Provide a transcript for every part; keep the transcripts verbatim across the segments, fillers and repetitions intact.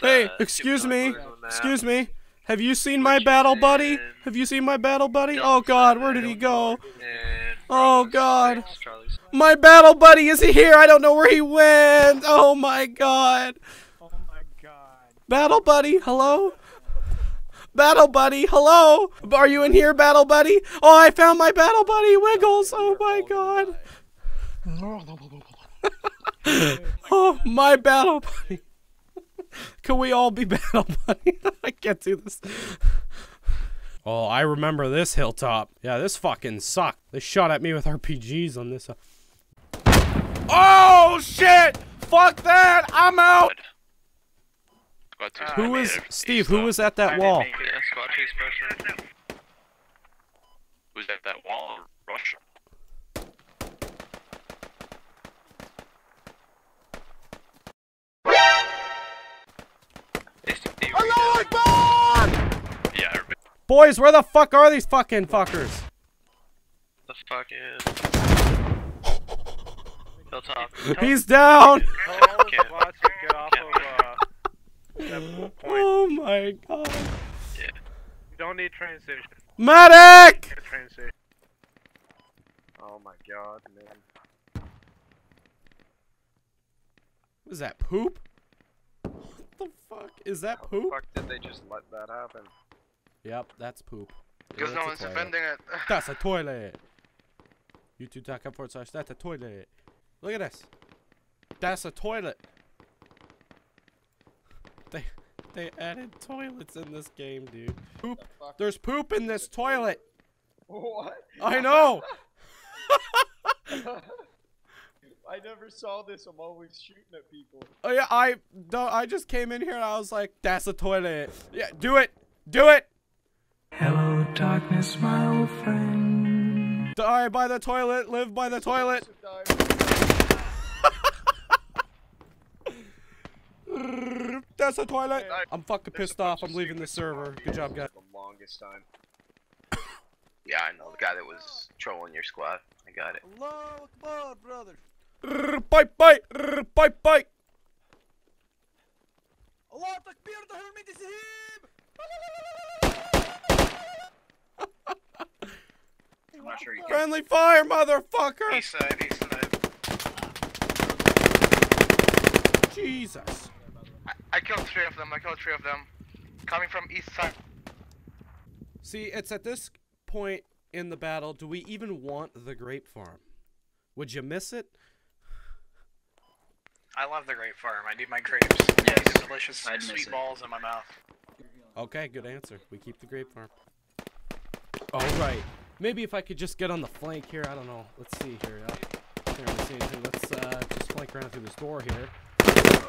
Hey, excuse me. Excuse me. Have you seen my battle buddy? Have you seen my battle buddy? Oh god, where did he go? Oh god. My battle buddy is here. I don't know where he went. Oh my god. Oh my god. Battle buddy, hello? Battle buddy, hello? Are you in here, battle buddy? Oh, I found my battle buddy, Wiggles. Oh my god. Oh, my battle buddy. Can we all be battle buddy? I can't do this. Oh, I remember this hilltop. Yeah, this fucking sucked. They shot at me with R P Gs on this. Oh shit! Fuck that! I'm out. Who was Steve? Who was at that wall? Who's at that wall? Russia. Boys, where the fuck are these fucking fuckers? The fucking hilltop. He's down. Oh my god. Yeah. You don't need train station. Medic! Get a train station. Oh my god, man. What is that, poop? What the fuck? Is that How poop? How the fuck did they just let that happen? Yep, that's poop. Because no one's defending it. That's a toilet. YouTube.com forward slash that's a toilet. Look at this. That's a toilet. They they added toilets in this game, dude. Poop. There's poop in this toilet. What? I know. I never saw this. I'm always shooting at people. Oh yeah, I don't. I just came in here and I was like, that's a toilet. Yeah, do it. Do it. Hello, darkness, my old friend. Die by the toilet, live by the toilet. That's a toilet. I'm fucking pissed off. I'm leaving the server. Good job, guys. The longest time. Yeah, I know the guy that was trolling your squad. I got it. Hello, come on, brother. Bite, bite, bite, bite. Allah Takbir, the Hermit is here. Sure friendly can. Fire, motherfucker! East side, east side. Jesus. I, I killed three of them, I killed three of them. Coming from east side. See, it's at this point in the battle, do we even want the grape farm? Would you miss it? I love the grape farm, I need my grapes. Yes, yes. Delicious I'd sweet balls in my mouth. Okay, good answer. We keep the grape farm. Alright. Maybe if I could just get on the flank here, I don't know. Let's see here. I can't really see anything. Let's uh, just flank around through this door here.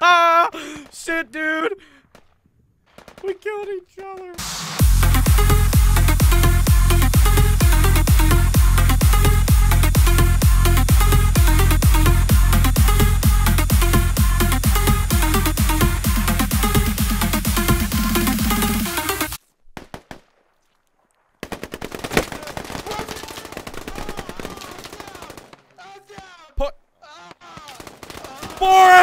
Oh. Shit, dude! We killed each other! Four